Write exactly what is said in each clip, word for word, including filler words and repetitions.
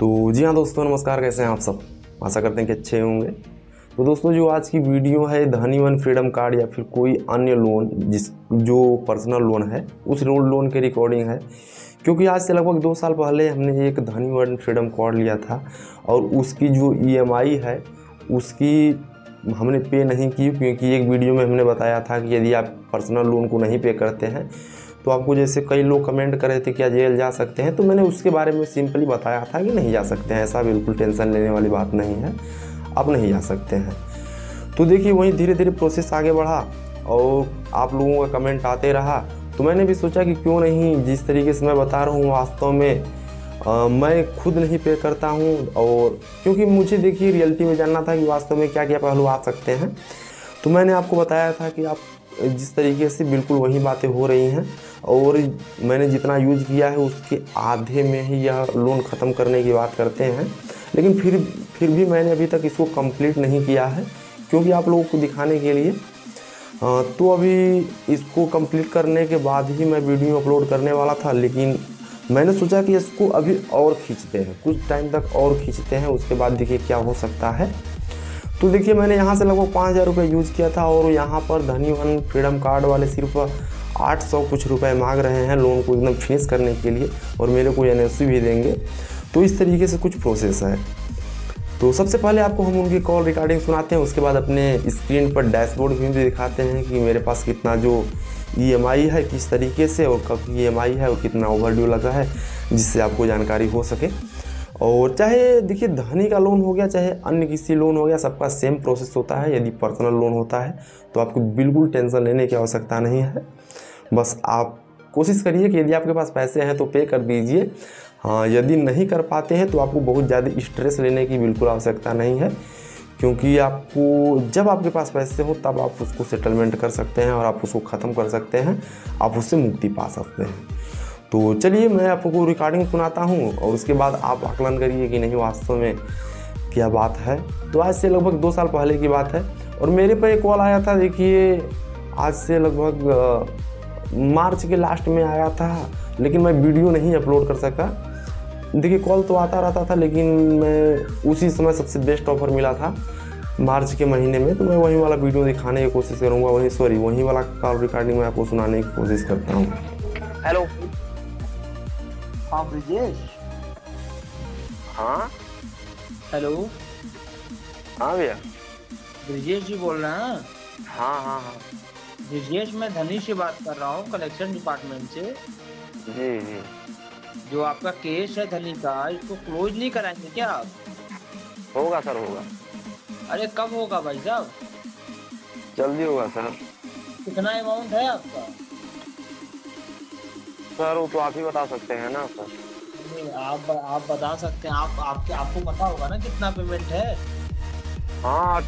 तो जी हाँ दोस्तों, नमस्कार, कैसे हैं आप सब। आशा करते हैं कि अच्छे होंगे। तो दोस्तों, जो आज की वीडियो है धनी वन फ्रीडम कार्ड या फिर कोई अन्य लोन, जिस जो पर्सनल लोन है उस रोड लोन के रिकॉर्डिंग है, क्योंकि आज से लगभग दो साल पहले हमने एक धनी वन फ्रीडम कार्ड लिया था और उसकी जो ई एम आई है उसकी हमने पे नहीं की, क्योंकि एक वीडियो में हमने बताया था कि यदि आप पर्सनल लोन को नहीं पे करते हैं तो आपको, जैसे कई लोग कमेंट कर रहे थे क्या जेल जा सकते हैं, तो मैंने उसके बारे में सिंपली बताया था कि नहीं जा सकते हैं, ऐसा बिल्कुल टेंशन लेने वाली बात नहीं है, आप नहीं जा सकते हैं। तो देखिए वहीं धीरे धीरे प्रोसेस आगे बढ़ा और आप लोगों का कमेंट आते रहा, तो मैंने भी सोचा कि क्यों नहीं, जिस तरीके से मैं बता रहा हूँ वास्तव में आ, मैं खुद नहीं पे करता हूँ, और क्योंकि मुझे देखिए रियलिटी में जानना था कि वास्तव में क्या क्या पहलू आ सकते हैं। तो मैंने आपको बताया था कि आप जिस तरीके से बिल्कुल वही बातें हो रही हैं, और मैंने जितना यूज किया है उसके आधे में ही यह लोन ख़त्म करने की बात करते हैं, लेकिन फिर फिर भी मैंने अभी तक इसको कंप्लीट नहीं किया है, क्योंकि आप लोगों को दिखाने के लिए। तो अभी इसको कंप्लीट करने के बाद ही मैं वीडियो अपलोड करने वाला था, लेकिन मैंने सोचा कि इसको अभी और खींचते हैं, कुछ टाइम तक और खींचते हैं, उसके बाद देखिए क्या हो सकता है। तो देखिए मैंने यहाँ से लगभग पाँच हज़ार रुपये यूज़ किया था, और यहाँ पर धनी वन फ्रीडम कार्ड वाले सिर्फ आठ सौ कुछ रुपए मांग रहे हैं लोन को एकदम फिनिश करने के लिए, और मेरे को एन एस सी भी देंगे। तो इस तरीके से कुछ प्रोसेस है। तो सबसे पहले आपको हम उनकी कॉल रिकॉर्डिंग सुनाते हैं, उसके बाद अपने स्क्रीन पर डैशबोर्ड भी दिखाते हैं कि मेरे पास कितना जो ई एम आई है किस तरीके से, और कब ई एम आई है और कितना ओवर ड्यू लगा है, जिससे आपको जानकारी हो सके। और चाहे देखिए धनी का लोन हो गया चाहे अन्य किसी लोन हो गया, सबका सेम प्रोसेस होता है। यदि पर्सनल लोन होता है तो आपको बिल्कुल टेंशन लेने की आवश्यकता नहीं है, बस आप कोशिश करिए कि यदि आपके पास पैसे हैं तो पे कर दीजिए। हाँ, यदि नहीं कर पाते हैं तो आपको बहुत ज़्यादा स्ट्रेस लेने की बिल्कुल आवश्यकता नहीं है, क्योंकि आपको जब आपके पास पैसे हो तब आप उसको सेटलमेंट कर सकते हैं और आप उसको ख़त्म कर सकते हैं, आप उससे मुक्ति पा सकते हैं। तो चलिए मैं आपको रिकॉर्डिंग सुनाता हूँ, और उसके बाद आप आकलन करिए कि नहीं वास्तव में क्या बात है। तो आज से लगभग दो साल पहले की बात है, और मेरे पर एक कॉल आया था, देखिए आज से लगभग मार्च के लास्ट में आया था, लेकिन मैं वीडियो नहीं अपलोड कर सका। देखिए कॉल तो आता रहता था, लेकिन मैं उसी समय सबसे बेस्ट ऑफर मिला था मार्च के महीने में, तो मैं वहीं वाला वीडियो दिखाने की कोशिश करूँगा, वहीं सॉरी वहीं वाला कॉल रिकॉर्डिंग मैं आपको सुनाने की कोशिश करता हूँ। हेलो, हाँ ब्रिजेश। हाँ हेलो, हाँ भैया ब्रिजेश जी बोल रहे हैं। हाँ हाँ हाँ ब्रिजेश, मैं धनी से बात कर रहा हूँ कलेक्शन डिपार्टमेंट से। जी जी, जो आपका केस है धनी का, इसको क्लोज नहीं कराएंगे क्या आप? होगा सर, होगा। अरे कब होगा भाई साहब? जल्दी होगा सर। कितना अमाउंट है आपका सर? वो तो आप ही बता सकते हैं ना सर। आप आप बता सकते हैं, आप आपके आपको पता होगा ना कितना पेमेंट है। हाँ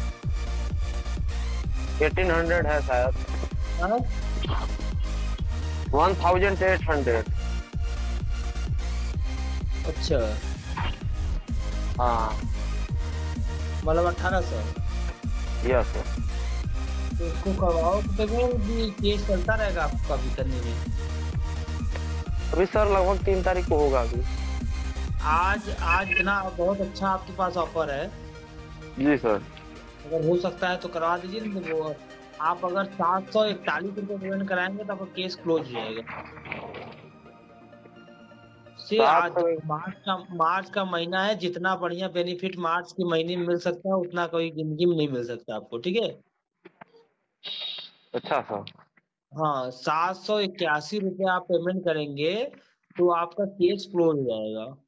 अठारह सौ है शायद। हाँ अठारह सौ। अच्छा हाँ, मतलब अठारह सौ। Yes sir. तो इसको करवाओ, देखो भी केस चलता रहेगा आपका भी करने में। अभी सर लगभग तीन तारीख को होगा। अभी आज आज इतना बहुत अच्छा आपके पास ऑफर है। जी सर, अगर हो सकता है तो करवा दीजिए। तो वो आप अगर सात सौ इकतालीस रुपये पेमेंट कराएंगे तो आपका केस क्लोज हो जाएगा। आज मार्च का मार्च का महीना है, जितना बढ़िया बेनिफिट मार्च के महीने में मिल सकता है उतना कोई जिंदगी में नहीं मिल सकता आपको, ठीक है? अच्छा सर। हाँ, सात सौ इक्यासी रुपये आप पेमेंट करेंगे तो आपका केस क्लोज हो जाएगा।